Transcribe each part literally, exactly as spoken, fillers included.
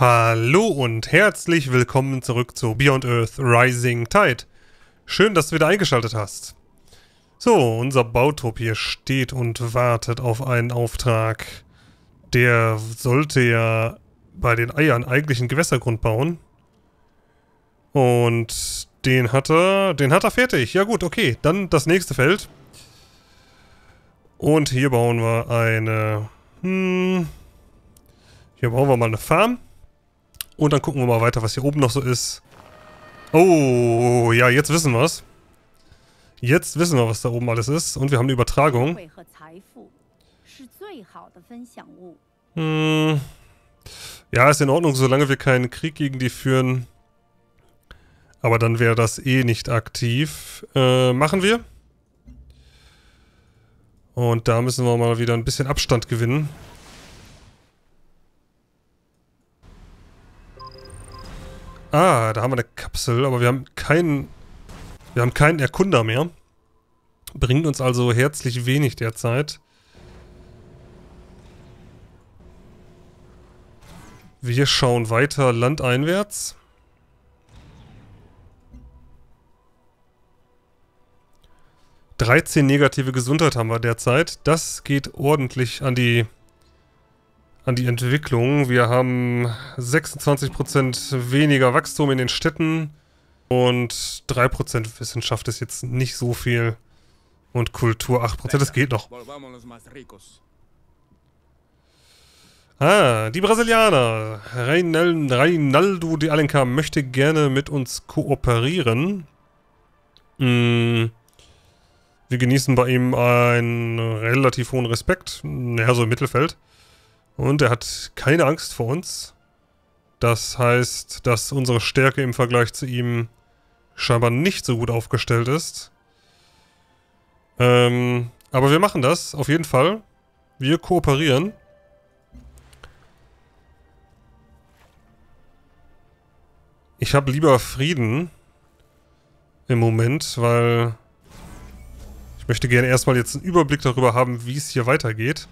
Hallo und herzlich willkommen zurück zu Beyond Earth Rising Tide. Schön, dass du wieder eingeschaltet hast. So, unser Bautrupp hier steht und wartet auf einen Auftrag. Der sollte ja bei den Eiern eigentlich einen Gewässergrund bauen. Und den hat er, den hat er fertig. Ja gut, okay, dann das nächste Feld. Und hier bauen wir eine, hm, hier bauen wir mal eine Farm. Und dann gucken wir mal weiter, was hier oben noch so ist. Oh, ja, jetzt wissen wir es. Jetzt wissen wir, was da oben alles ist. Und wir haben eine Übertragung. Hm. Ja, ist in Ordnung, solange wir keinen Krieg gegen die führen. Aber dann wäre das eh nicht aktiv. Äh, machen wir. Und da müssen wir mal wieder ein bisschen Abstand gewinnen. Ah, da haben wir eine Kapsel, aber wir haben keinen, wir haben keinen Erkunder mehr. Bringt uns also herzlich wenig derzeit. Wir schauen weiter landeinwärts. dreizehn negative Gesundheit haben wir derzeit. Das geht ordentlich an die... An die Entwicklung. Wir haben sechsundzwanzig Prozent weniger Wachstum in den Städten und drei Prozent Wissenschaft ist jetzt nicht so viel und Kultur acht Prozent, das geht noch. Ah, die Brasilianer. Reinaldo de Alencar möchte gerne mit uns kooperieren. Hm. Wir genießen bei ihm einen relativ hohen Respekt, naja, so im Mittelfeld. Und er hat keine Angst vor uns. Das heißt, dass unsere Stärke im Vergleich zu ihm scheinbar nicht so gut aufgestellt ist. Ähm, aber wir machen das, auf jeden Fall. Wir kooperieren. Ich habe lieber Frieden im Moment, weil ich möchte gerne erstmal jetzt einen Überblick darüber haben, wie es hier weitergeht.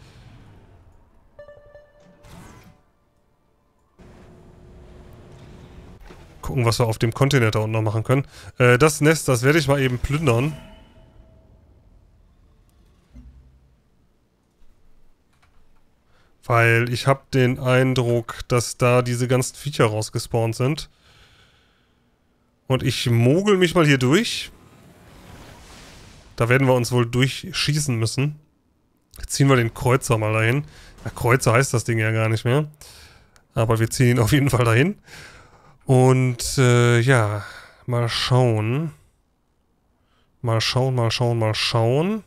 Gucken, was wir auf dem Kontinent da unten noch machen können. Äh, das Nest, das werde ich mal eben plündern. Weil ich habe den Eindruck, dass da diese ganzen Viecher rausgespawnt sind. Und ich mogel mich mal hier durch. Da werden wir uns wohl durchschießen müssen. Jetzt ziehen wir den Kreuzer mal dahin. Ja, Kreuzer heißt das Ding ja gar nicht mehr. Aber wir ziehen ihn auf jeden Fall dahin. Und, äh, ja, mal schauen. Mal schauen, mal schauen, mal schauen.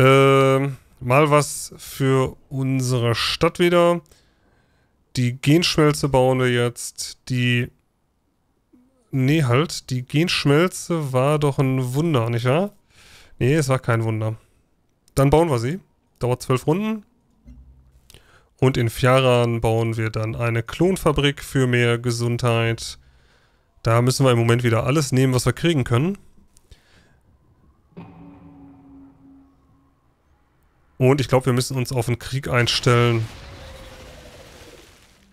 Äh, mal was für unsere Stadt wieder. Die Genschmelze bauen wir jetzt. Die... Nee, halt. Die Genschmelze war doch ein Wunder, nicht wahr? Nee, es war kein Wunder. Dann bauen wir sie. Dauert zwölf Runden. Und in Fjaran bauen wir dann eine Klonfabrik für mehr Gesundheit. Da müssen wir im Moment wieder alles nehmen, was wir kriegen können. Und ich glaube, wir müssen uns auf einen Krieg einstellen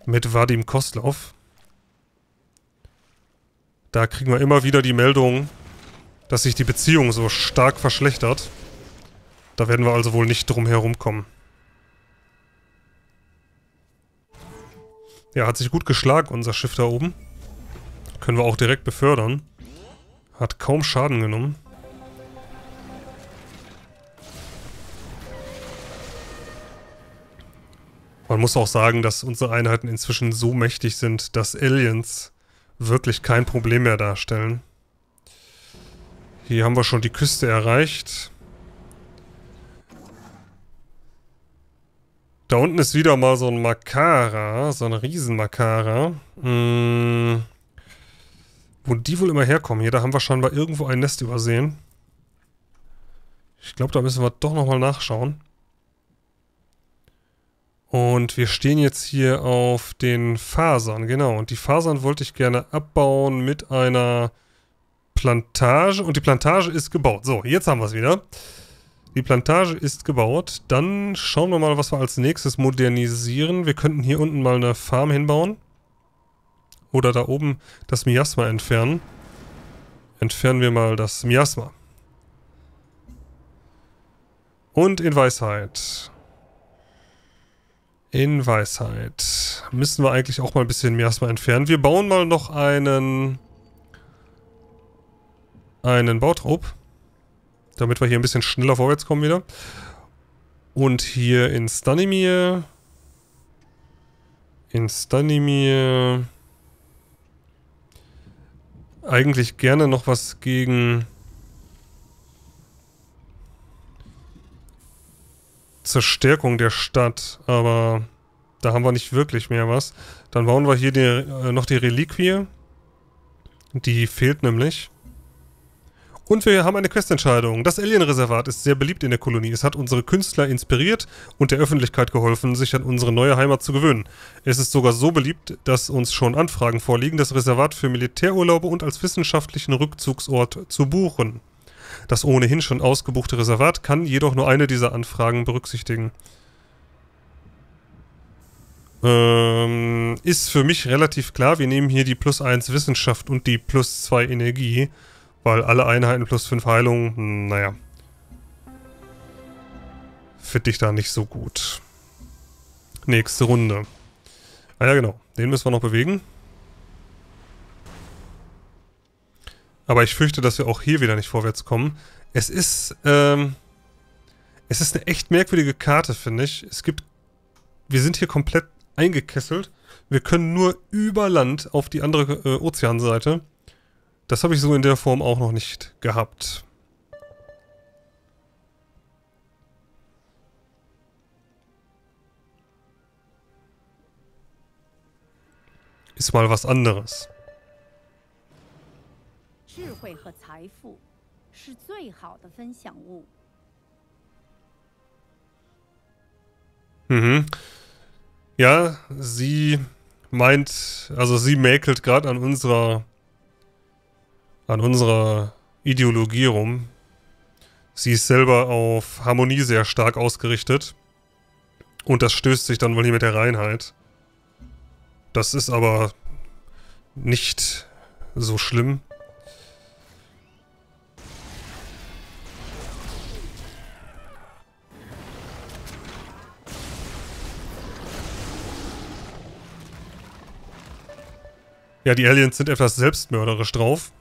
mit Vadim Kostlauf. Da kriegen wir immer wieder die Meldung, dass sich die Beziehung so stark verschlechtert. Da werden wir also wohl nicht drum herumkommen. Ja, hat sich gut geschlagen, unser Schiff da oben. Können wir auch direkt befördern. Hat kaum Schaden genommen. Man muss auch sagen, dass unsere Einheiten inzwischen so mächtig sind, dass Aliens wirklich kein Problem mehr darstellen. Hier haben wir schon die Küste erreicht. Da unten ist wieder mal so ein Makara, so ein Riesenmakara. Hm. Wo die wohl immer herkommen. Hier, da haben wir scheinbar irgendwo ein Nest übersehen. Ich glaube, da müssen wir doch nochmal nachschauen. Und wir stehen jetzt hier auf den Fasern, genau. Und die Fasern wollte ich gerne abbauen mit einer Plantage. Und die Plantage ist gebaut. So, jetzt haben wir es wieder. Die Plantage ist gebaut. Dann schauen wir mal, was wir als nächstes modernisieren. Wir könnten hier unten mal eine Farm hinbauen. oder da oben das Miasma entfernen. Entfernen wir mal das Miasma. Und in Weisheit. In Weisheit. Müssen wir eigentlich auch mal ein bisschen Miasma entfernen. Wir bauen mal noch einen... einen Bautrop. Damit wir hier ein bisschen schneller vorwärts kommen wieder. Und hier in Stanimir... In Stanimir... Eigentlich gerne noch was gegen... zur Stärkung der Stadt, aber da haben wir nicht wirklich mehr was. Dann bauen wir hier die, äh, noch die Reliquie. Die fehlt nämlich. Und wir haben eine Questentscheidung. Das Alienreservat ist sehr beliebt in der Kolonie. Es hat unsere Künstler inspiriert und der Öffentlichkeit geholfen, sich an unsere neue Heimat zu gewöhnen. Es ist sogar so beliebt, dass uns schon Anfragen vorliegen, das Reservat für Militärurlaube und als wissenschaftlichen Rückzugsort zu buchen. Das ohnehin schon ausgebuchte Reservat kann jedoch nur eine dieser Anfragen berücksichtigen. Ähm, ist für mich relativ klar, wir nehmen hier die plus eins Wissenschaft und die plus zwei Energie, weil alle Einheiten plus fünf Heilung, naja, finde ich da nicht so gut. Nächste Runde. Ah ja, genau, den müssen wir noch bewegen. Aber ich fürchte, dass wir auch hier wieder nicht vorwärts kommen. Es ist, ähm, es ist eine echt merkwürdige Karte, finde ich. Es gibt, wir sind hier komplett eingekesselt. Wir können nur über Land auf die andere äh, Ozeanseite. Das habe ich so in der Form auch noch nicht gehabt. Ist mal was anderes. Mhm. Ja, sie meint, also sie mäkelt gerade an unserer an unserer Ideologie rum. Sie ist selber auf Harmonie sehr stark ausgerichtet. Und das stößt sich dann wohl hier mit der Reinheit. Das ist aber nicht so schlimm. Ja, die Aliens sind etwas selbstmörderisch drauf.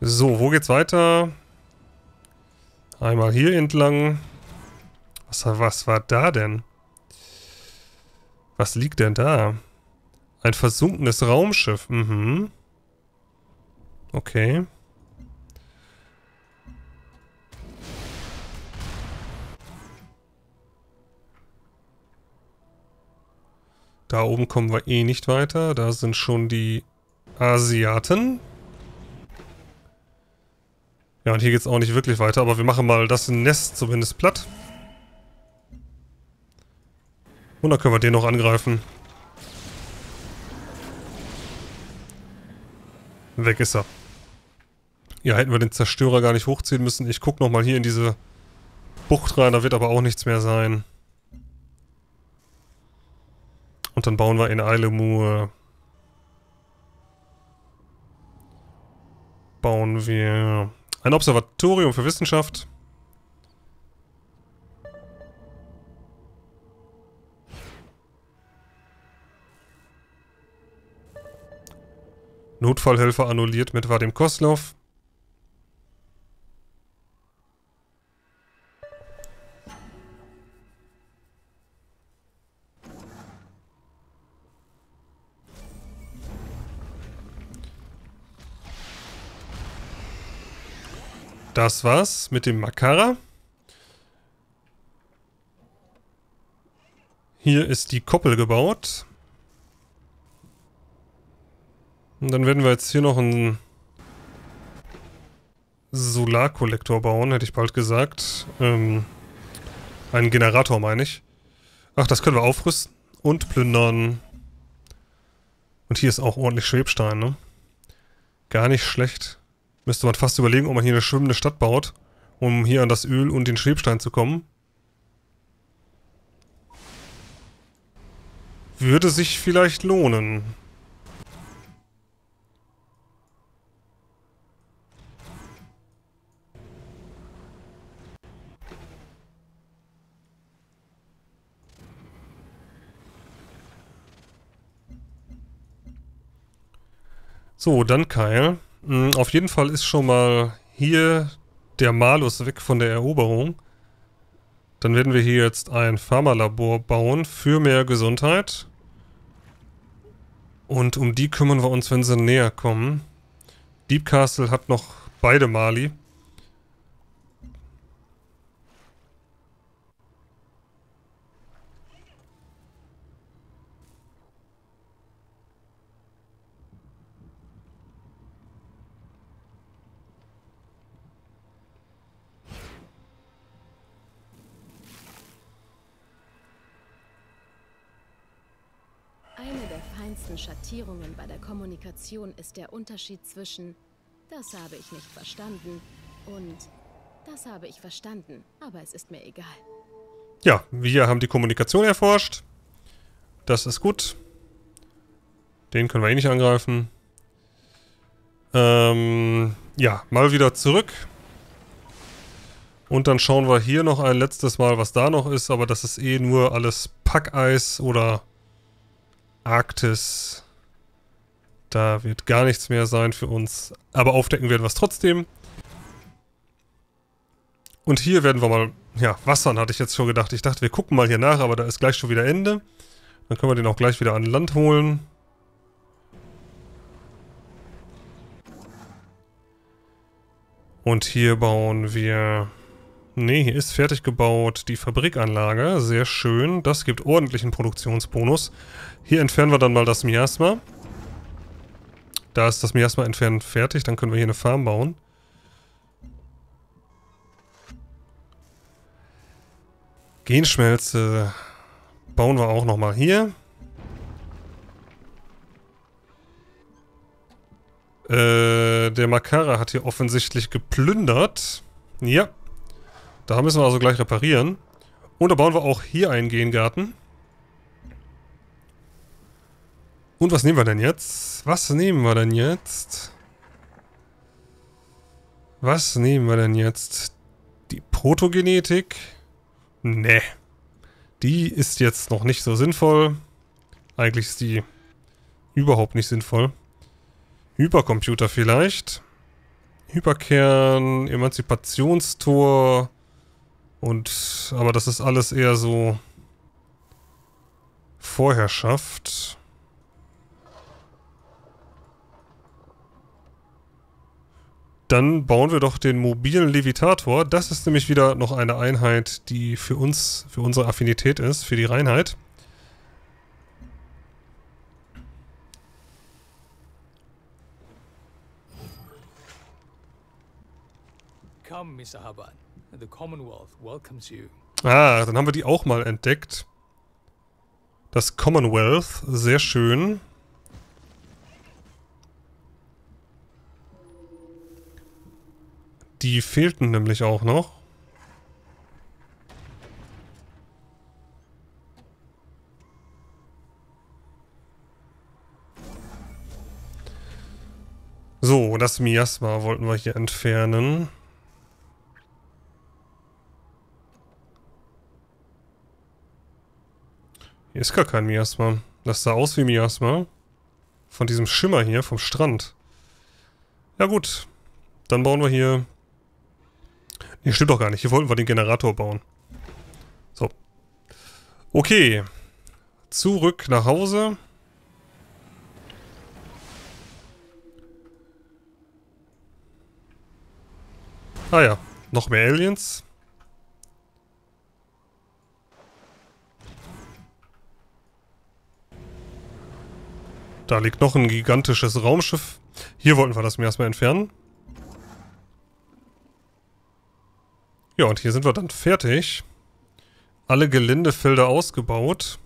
So, wo geht's weiter? Einmal hier entlang. Was, was war da denn? Was liegt denn da? Ein versunkenes Raumschiff. Mhm. Okay. Da oben kommen wir eh nicht weiter. Da sind schon die Asiaten. Ja, und hier geht's auch nicht wirklich weiter, aber wir machen mal das Nest zumindest platt. Und dann können wir den noch angreifen. Weg ist er. Ja, hätten wir den Zerstörer gar nicht hochziehen müssen. Ich guck nochmal hier in diese Bucht rein, da wird aber auch nichts mehr sein. Und dann bauen wir in Eilemur. Bauen wir ein Observatorium für Wissenschaft. Notfallhelfer annulliert mit Vadim Kostlauf. Das war's mit dem Makara. Hier ist die Koppel gebaut. Und dann werden wir jetzt hier noch einen Solarkollektor bauen, hätte ich bald gesagt. Ähm, einen Generator, meine ich. Ach, das können wir aufrüsten und plündern. Und hier ist auch ordentlich Schwebstein, ne? Gar nicht schlecht. Müsste man fast überlegen, ob man hier eine schwimmende Stadt baut, um hier an das Öl und den Schwebstein zu kommen. Würde sich vielleicht lohnen. So, dann Keil. Auf jeden Fall ist schon mal hier der Malus weg von der Eroberung. Dann werden wir hier jetzt ein Pharmalabor bauen für mehr Gesundheit. Und um die kümmern wir uns, wenn sie näher kommen. Deep Castle hat noch beide Mali. Schattierungen bei der Kommunikation ist der Unterschied zwischen das habe ich nicht verstanden und das habe ich verstanden, aber es ist mir egal. Ja, wir haben die Kommunikation erforscht. Das ist gut. Den können wir eh nicht angreifen. Ähm, ja, mal wieder zurück. Und dann schauen wir hier noch ein letztes Mal, was da noch ist, aber das ist eh nur alles Packeis oder Arktis, da wird gar nichts mehr sein für uns, aber aufdecken werden wir es trotzdem. Und hier werden wir mal, ja, wassern hatte ich jetzt schon gedacht. Ich dachte, wir gucken mal hier nach, aber da ist gleich schon wieder Ende. Dann können wir den auch gleich wieder an Land holen. Und hier bauen wir, ne, hier ist fertig gebaut die Fabrikanlage. Sehr schön. Das gibt ordentlichen Produktionsbonus. Hier entfernen wir dann mal das Miasma. Da ist das Miasma entfernt fertig. Dann können wir hier eine Farm bauen. Genschmelze bauen wir auch nochmal hier. Äh, der Makara hat hier offensichtlich geplündert. Ja. Da müssen wir also gleich reparieren. Und da bauen wir auch hier einen Gengarten. Und was nehmen wir denn jetzt? Was nehmen wir denn jetzt? Was nehmen wir denn jetzt? Die Protogenetik? Nee. Die ist jetzt noch nicht so sinnvoll. Eigentlich ist die überhaupt nicht sinnvoll. Hypercomputer vielleicht. Hyperkern, Emanzipationstor. Und, aber das ist alles eher so Vorherrschaft. Dann bauen wir doch den mobilen Levitator. Das ist nämlich wieder noch eine Einheit, die für uns, für unsere Affinität ist, für die Reinheit. Komm, Mister Haban. The Commonwealth welcomes you. Ah, dann haben wir die auch mal entdeckt. Das Commonwealth, sehr schön. Die fehlten nämlich auch noch. So, das Miasma wollten wir hier entfernen. Hier ist gar kein Miasma. Das sah aus wie Miasma. Von diesem Schimmer hier, vom Strand. Ja gut. Dann bauen wir hier... Nee, stimmt doch gar nicht. Hier wollten wir den Generator bauen. So. Okay. Zurück nach Hause. Ah ja. Noch mehr Aliens. Da liegt noch ein gigantisches Raumschiff. Hier wollten wir das mir erstmal entfernen. Ja, und hier sind wir dann fertig. Alle Geländefelder ausgebaut.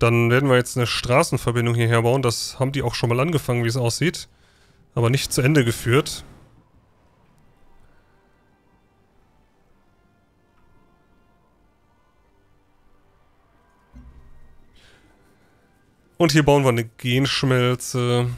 Dann werden wir jetzt eine Straßenverbindung hierher bauen. Das haben die auch schon mal angefangen, wie es aussieht. Aber nicht zu Ende geführt. Und hier bauen wir eine Genschmelze.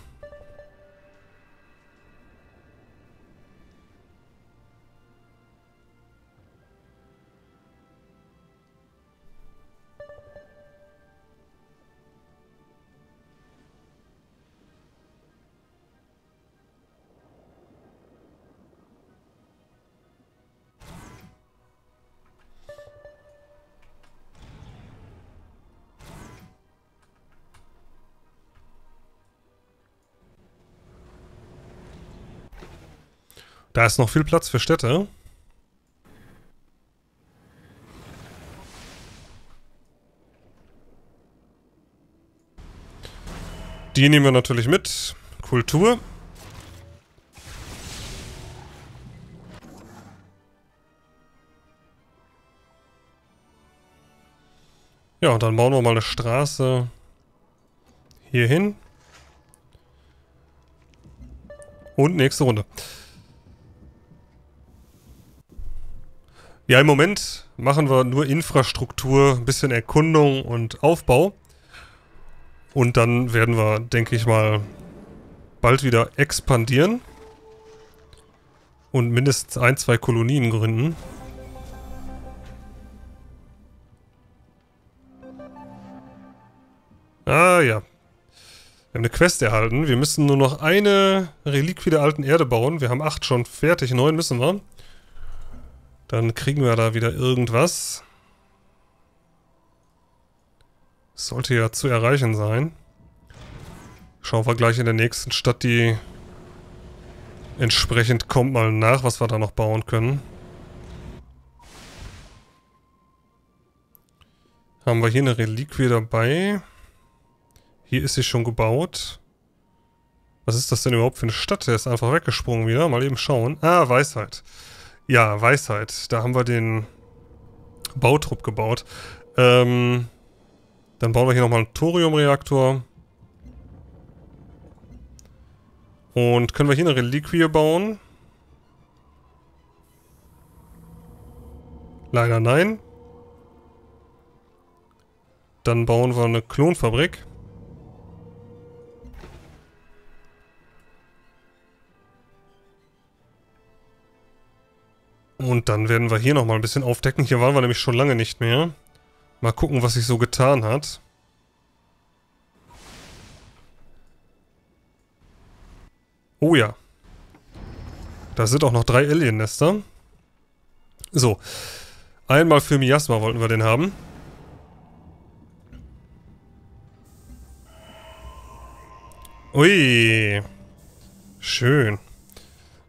Da ist noch viel Platz für Städte. Die nehmen wir natürlich mit. Kultur. Ja, und dann bauen wir mal eine Straße hier hin. Und nächste Runde. Ja, im Moment machen wir nur Infrastruktur, ein bisschen Erkundung und Aufbau. Und dann werden wir, denke ich mal, bald wieder expandieren. Und mindestens ein, zwei Kolonien gründen. Ah ja. Wir haben eine Quest erhalten. Wir müssen nur noch eine Reliquie der alten Erde bauen. Wir haben acht schon fertig, neun müssen wir. Dann kriegen wir da wieder irgendwas. Sollte ja zu erreichen sein. Schauen wir gleich in der nächsten Stadt, die entsprechend kommt, mal nach, was wir da noch bauen können. Haben wir hier eine Reliquie dabei. Hier ist sie schon gebaut. Was ist das denn überhaupt für eine Stadt? Der ist einfach weggesprungen wieder. Mal eben schauen. Ah, Weisheit. Ja, Weisheit. Da haben wir den Bautrupp gebaut. Ähm, dann bauen wir hier nochmal einen Thoriumreaktor. Und können wir hier eine Reliquie bauen? Leider nein. Dann bauen wir eine Klonfabrik. Und dann werden wir hier nochmal ein bisschen aufdecken. Hier waren wir nämlich schon lange nicht mehr. Mal gucken, was sich so getan hat. Oh ja. Da sind auch noch drei Alien-Nester. So. Einmal für Miasma wollten wir den haben. Ui. Schön.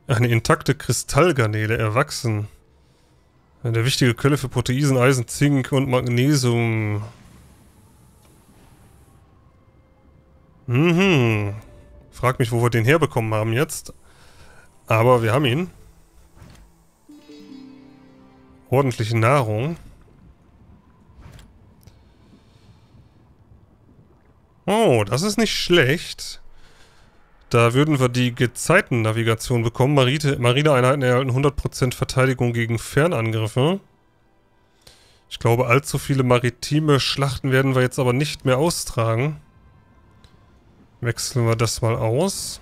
Eine intakte Kristallgarnele, erwachsen. Eine wichtige Quelle für Proteisen, Eisen, Zink und Magnesium. Mhm. Frag mich, wo wir den herbekommen haben jetzt. Aber wir haben ihn. Ordentliche Nahrung. Oh, das ist nicht schlecht. Da würden wir die Gezeitennavigation bekommen. Marineeinheiten erhalten hundert Prozent Verteidigung gegen Fernangriffe. Ich glaube, allzu viele maritime Schlachten werden wir jetzt aber nicht mehr austragen. Wechseln wir das mal aus.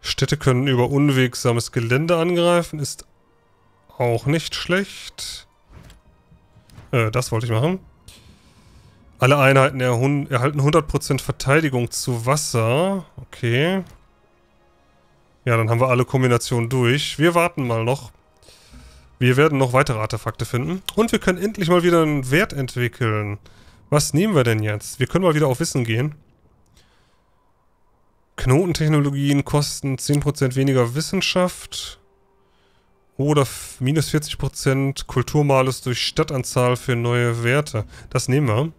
Städte können über unwegsames Gelände angreifen. Ist auch nicht schlecht. Äh, das wollte ich machen. Alle Einheiten erhalten hundert Prozent Verteidigung zu Wasser. Okay. Ja, dann haben wir alle Kombinationen durch. Wir warten mal noch. Wir werden noch weitere Artefakte finden. Und wir können endlich mal wieder einen Wert entwickeln. Was nehmen wir denn jetzt? Wir können mal wieder auf Wissen gehen. Knotentechnologien kosten zehn Prozent weniger Wissenschaft. Oder minus vierzig Prozent Kulturmalus durch Stadtanzahl für neue Werte. Das nehmen wir.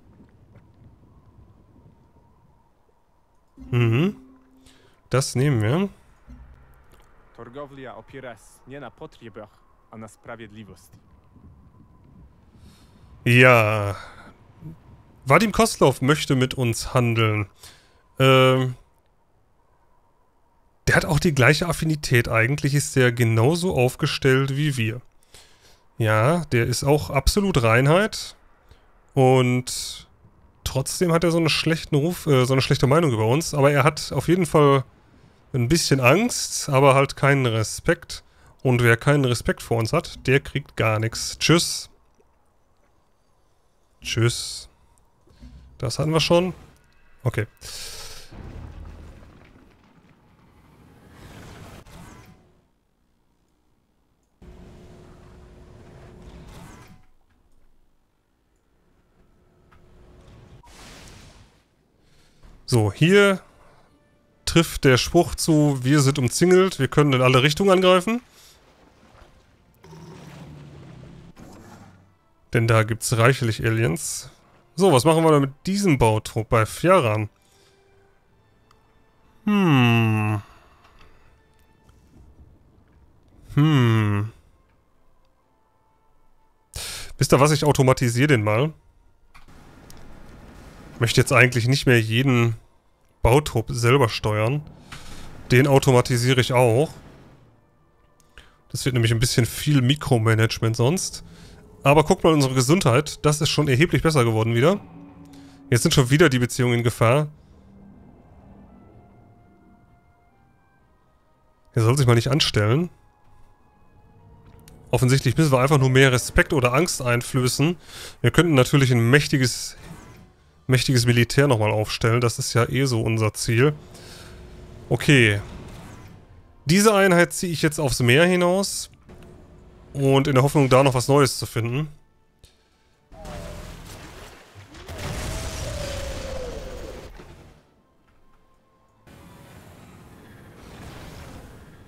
Mhm. Das nehmen wir. Ja. Vadim Kostlauf möchte mit uns handeln. Ähm. Der hat auch die gleiche Affinität. Eigentlich ist der genauso aufgestellt wie wir. Ja, der ist auch absolut Reinheit. Und trotzdem hat er so einen schlechten Ruf, äh, so eine schlechte Meinung über uns. Aber er hat auf jeden Fall ein bisschen Angst, aber halt keinen Respekt. Und wer keinen Respekt vor uns hat, der kriegt gar nichts. Tschüss. Tschüss. Das hatten wir schon. Okay. So, hier trifft der Spruch zu, wir sind umzingelt, wir können in alle Richtungen angreifen. Denn da gibt's reichlich Aliens. So, was machen wir denn mit diesem Bautrupp bei Fjaran? Hm. Hm. Wisst ihr was, ich automatisiere den mal. Ich möchte jetzt eigentlich nicht mehr jeden Bautrupp selber steuern. Den automatisiere ich auch. Das wird nämlich ein bisschen viel Mikromanagement sonst. Aber guck mal, unsere Gesundheit, das ist schon erheblich besser geworden wieder. Jetzt sind schon wieder die Beziehungen in Gefahr. Er soll sich mal nicht anstellen. Offensichtlich müssen wir einfach nur mehr Respekt oder Angst einflößen. Wir könnten natürlich ein mächtiges, mächtiges Militär nochmal aufstellen. Das ist ja eh so unser Ziel. Okay. Diese Einheit ziehe ich jetzt aufs Meer hinaus. Und in der Hoffnung, da noch was Neues zu finden.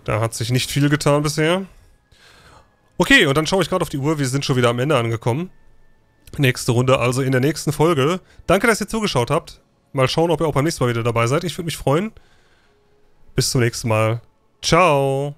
Da hat sich nicht viel getan bisher. Okay, und dann schaue ich gerade auf die Uhr. Wir sind schon wieder am Ende angekommen. Nächste Runde also in der nächsten Folge. Danke, dass ihr zugeschaut habt. Mal schauen, ob ihr auch beim nächsten Mal wieder dabei seid. Ich würde mich freuen. Bis zum nächsten Mal. Ciao.